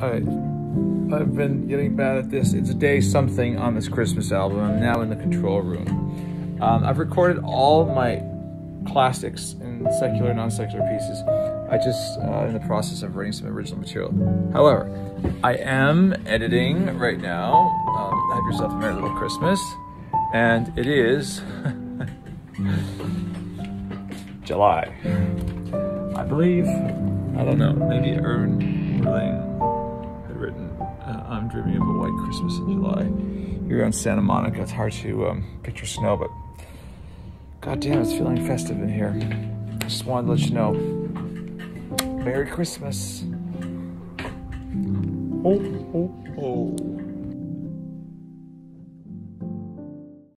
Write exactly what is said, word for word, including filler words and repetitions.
Alright, I've been getting bad at this. It's day something on this Christmas album. I'm now in the control room. Um, I've recorded all my classics and secular, non-secular pieces. I just, uh, in the process of writing some original material. However, I am editing right now. Um, have yourself a Merry Little Christmas. And it is July, I believe. I don't know, maybe Irvin Berlin written, uh, I'm dreaming of a white Christmas in July. You're on Santa Monica, it's hard to um, picture snow, but goddamn, it's feeling festive in here. I just wanted to let you know, Merry Christmas. Oh, oh, oh.